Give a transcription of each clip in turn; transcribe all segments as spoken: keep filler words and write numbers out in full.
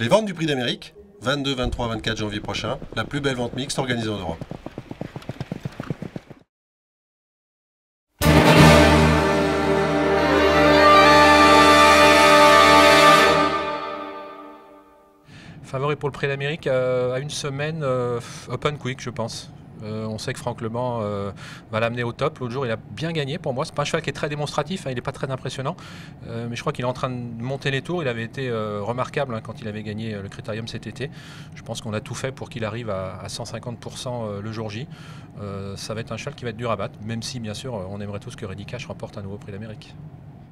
Les ventes du Prix d'Amérique, vingt-deux, vingt-trois, vingt-quatre janvier prochain, la plus belle vente mixte organisée en Europe. Favori pour le Prix d'Amérique euh, à une semaine, euh, Open Quick, je pense. Euh, on sait que Franck Le euh, va l'amener au top. L'autre jour, il a bien gagné pour moi. C'est pas un cheval qui est très démonstratif, hein, il n'est pas très impressionnant. Euh, mais je crois qu'il est en train de monter les tours. Il avait été euh, remarquable hein, quand il avait gagné euh, le Critérium cet été. Je pense qu'on a tout fait pour qu'il arrive à, à cent cinquante pour cent le jour J. Euh, ça va être un cheval qui va être dur à battre, même si, bien sûr, on aimerait tous que Ready Cash remporte un nouveau Prix d'Amérique.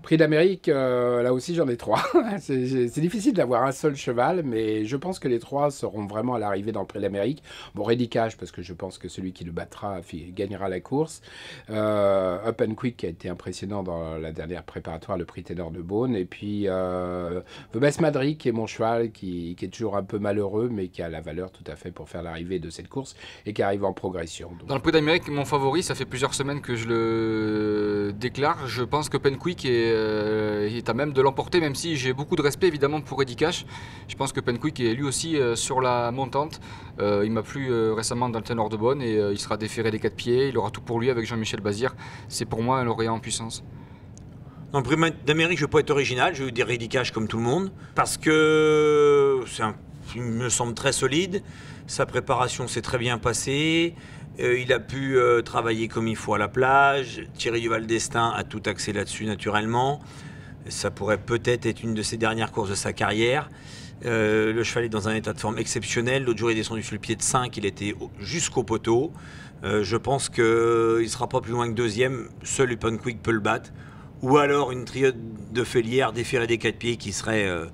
Prix d'Amérique, euh, là aussi j'en ai trois. C'est difficile d'avoir un seul cheval, mais je pense que les trois seront vraiment à l'arrivée dans le Prix d'Amérique. Bon, Ready Cash, parce que je pense que celui qui le battra gagnera la course. Euh, Up and Quick, qui a été impressionnant dans la dernière préparatoire, le Prix Ténor de Beaune. Et puis euh, The Best Madrid, qui est mon cheval, qui, qui est toujours un peu malheureux, mais qui a la valeur tout à fait pour faire l'arrivée de cette course et qui arrive en progression. Donc, dans le Prix d'Amérique, mon favori, ça fait plusieurs semaines que je le déclare. Je pense que Penquick est il est à même de l'emporter, même si j'ai beaucoup de respect évidemment pour Ready Cash. Je pense que Penquick est lui aussi euh, sur la montante. Euh, il m'a plu euh, récemment dans le Ténor de Beaune et euh, il sera déféré des quatre pieds. Il aura tout pour lui avec Jean-Michel Bazir. C'est pour moi un lauréat en puissance. Dans le Prix d'Amérique, je peux être original. Je veux dire Ready Cash comme tout le monde parce que c'est un, il me semble très solide. Sa préparation s'est très bien passée. Euh, il a pu euh, travailler comme il faut à la plage. Thierry Duval d'Estaing a tout axé là-dessus naturellement. Ça pourrait peut-être être une de ses dernières courses de sa carrière. Euh, le cheval est dans un état de forme exceptionnel. L'autre jour, il est descendu sur le pied de cinq. Il était jusqu'au poteau. Euh, je pense qu'il ne sera pas plus loin que deuxième. Seul Open Quick peut le battre. Ou alors une triode de Félière, déferrée des quatre pieds qui serait euh,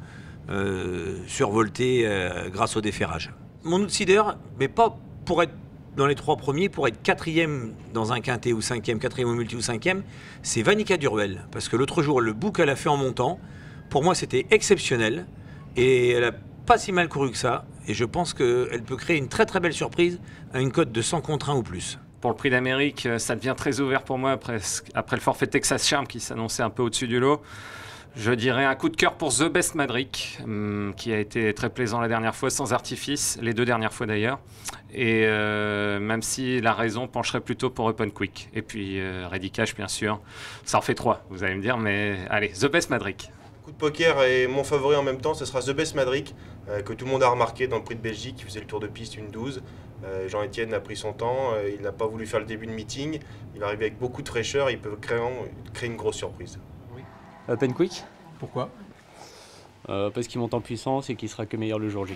euh, survoltée euh, grâce au déferrage. Mon outsider, mais pas pour être dans les trois premiers, pour être quatrième dans un quintet ou cinquième, quatrième au multi ou cinquième, c'est Vanika Durbel. Parce que l'autre jour, le bouc qu'elle a fait en montant, pour moi, c'était exceptionnel. Et elle n'a pas si mal couru que ça. Et je pense qu'elle peut créer une très très belle surprise à une cote de cent contre un ou plus. Pour le Prix d'Amérique, ça devient très ouvert pour moi après, après le forfait Texas Charm qui s'annonçait un peu au-dessus du lot. Je dirais un coup de cœur pour The Best Madrid, qui a été très plaisant la dernière fois, sans artifice, les deux dernières fois d'ailleurs. Et euh, même si la raison pencherait plutôt pour Open Quick. Et puis euh, Ready Cash, bien sûr. Ça en fait trois, vous allez me dire, mais allez, The Best Madrid. Coup de poker et mon favori en même temps, ce sera The Best Madrid, euh, que tout le monde a remarqué dans le Prix de Belgique, qui faisait le tour de piste une douze. Euh, Jean-Etienne a pris son temps, euh, il n'a pas voulu faire le début de meeting. Il va arriver avec beaucoup de fraîcheur, il peut créer, créer une grosse surprise. Penquick. Pourquoi euh, Parce qu'il monte en puissance et qu'il sera que meilleur le jour J.